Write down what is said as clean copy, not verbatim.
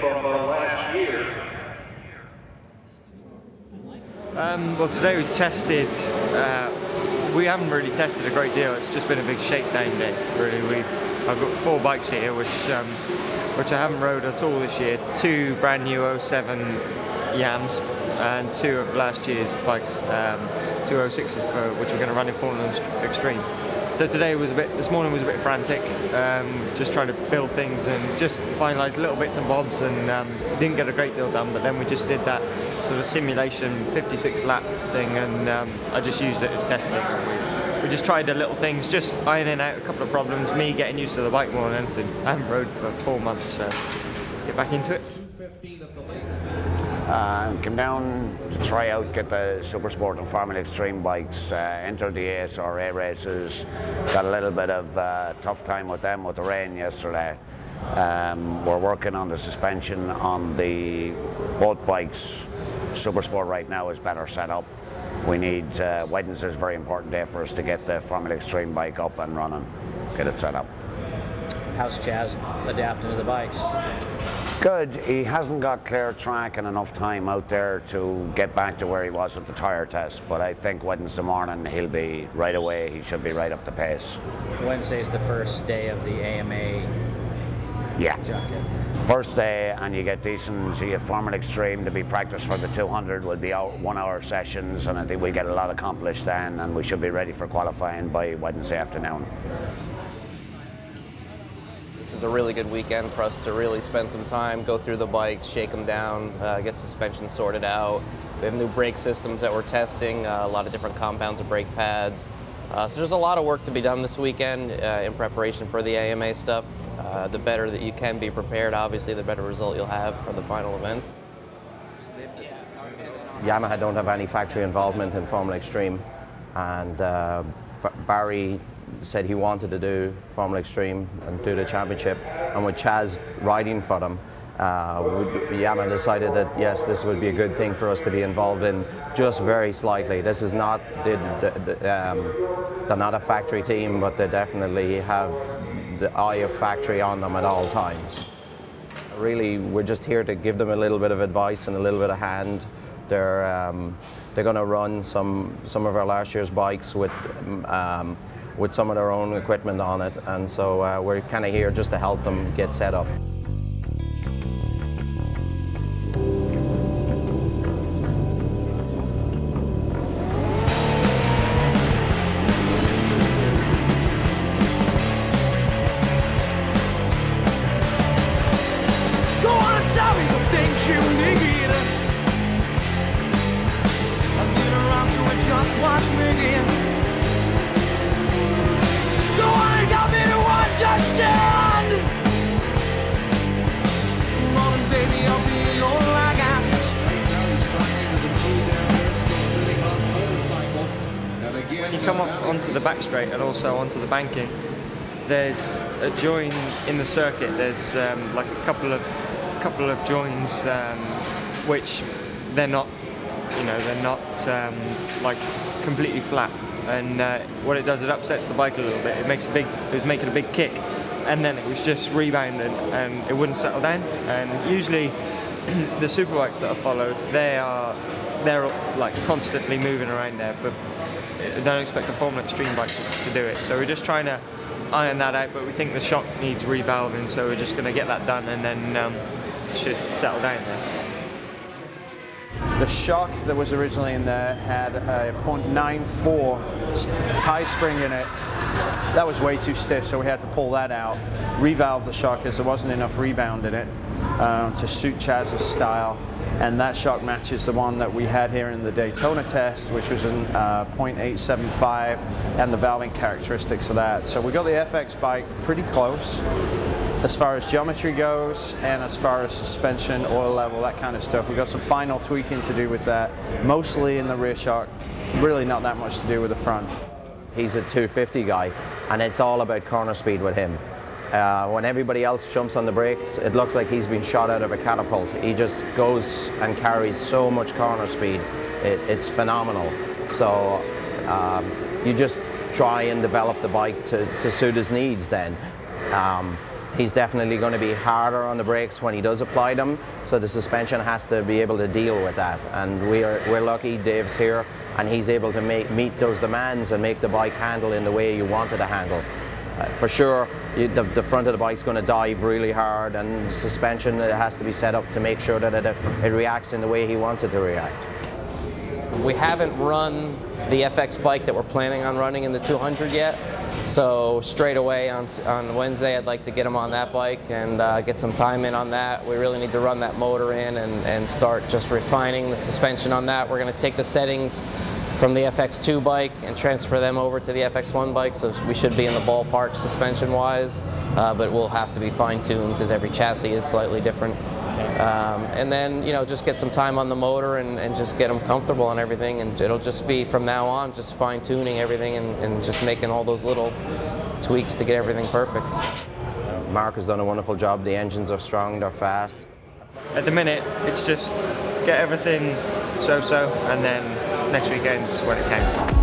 from last year? Well, today we tested, we haven't really tested a great deal. It's just been a big shakedown day, really. I've got 4 bikes here, which I haven't rode at all this year. 2 brand new 07 Yams and 2 of last year's bikes, 206s, which we're going to run in Formula Extreme. So today was a bit, this morning was a bit frantic, just trying to build things and just finalise little bits and bobs, and didn't get a great deal done, but then we just did that sort of simulation 56 lap thing, and I just used it as testing. We just tried the little things, just ironing out a couple of problems, me getting used to the bike more than anything. I haven't rode for 4 months, so get back into it. Came down to try out, get the Supersport and Formula Extreme bikes, entered the ASRA races, got a little bit of tough time with them with the rain yesterday. We're working on the suspension on the both bikes. Supersport right now is better set up. We need, Wednesday's a very important day for us to get the Formula Extreme bike up and running, get it set up. How's Chaz adapting to the bikes? Good. He hasn't got clear track and enough time out there to get back to where he was at the tyre test, but I think Wednesday morning he'll be right away. He should be right up the pace. Wednesday's the first day of the AMA. Yeah. Junket. First day, and you get decent, so you have Formula Extreme to be practiced for the 200, will be out 1-hour sessions, and I think we'll get a lot accomplished then, and we should be ready for qualifying by Wednesday afternoon. This is a really good weekend for us to really spend some time, go through the bikes, shake them down, get suspension sorted out. We have new brake systems that we're testing, a lot of different compounds of brake pads. So there's a lot of work to be done this weekend in preparation for the AMA stuff. The better that you can be prepared, obviously, the better result you'll have for the final events. Yamaha don't have any factory involvement in Formula Extreme, and Barry said he wanted to do Formula Extreme and do the championship, and with Chaz riding for them, Yamaha decided that yes, this would be a good thing for us to be involved in, just very slightly. This is not, they're not a factory team, but they definitely have the eye of factory on them at all times. Really, we're just here to give them a little bit of advice and a little bit of hand. They're going to run some of our last year's bikes with some of their own equipment on it, and so we're kind of here just to help them get set up. Go on, tell me the things you need. I've been around to it, just watch me again. When you come off onto the back straight and also onto the banking, there's a join in the circuit. There's like a couple of joins, which they're not, you know, they're not like completely flat. And what it does, it upsets the bike a little bit. It makes a big, it was making a big kick, and then it was just rebounding, and it wouldn't settle down. And usually, the superbikes that I followed, they're like constantly moving around there, but I don't expect a Formula Extreme bike to do it. So we're just trying to iron that out, but we think the shock needs revalving, so we're just going to get that done, and then it should settle down there. The shock that was originally in there had a 0.94 tie spring in it. That was way too stiff, so we had to pull that out, revalve the shock as there wasn't enough rebound in it to suit Chaz's style. And that shock matches the one that we had here in the Daytona test, which was in 0.875, and the valving characteristics of that. So we got the FX bike pretty close as far as geometry goes, and as far as suspension, oil level, that kind of stuff. We've got some final tweaking to do with that, mostly in the rear shock, really not that much to do with the front. He's a 250 guy, and it's all about corner speed with him. When everybody else jumps on the brakes, it looks like he's been shot out of a catapult. He just goes and carries so much corner speed, it's phenomenal. So you just try and develop the bike to suit his needs then. He's definitely going to be harder on the brakes when he does apply them, so the suspension has to be able to deal with that. And we're lucky Dave's here and he's able to meet those demands and make the bike handle in the way you want it to handle. For sure, the front of the bike's going to dive really hard, and the suspension has to be set up to make sure that it reacts in the way he wants it to react. We haven't run the FX bike that we're planning on running in the 200 yet, so straight away on Wednesday I'd like to get him on that bike and get some time in on that. We really need to run that motor in and start just refining the suspension on that. We're going to take the settings from the FX2 bike and transfer them over to the FX1 bike, so we should be in the ballpark suspension-wise, but we'll have to be fine-tuned because every chassis is slightly different. And then, you know, just get some time on the motor and just get them comfortable on everything, and it'll just be from now on just fine-tuning everything and just making all those little tweaks to get everything perfect. Mark has done a wonderful job. The engines are strong, they're fast. At the minute, it's just get everything so-so, and then next weekend's when it counts.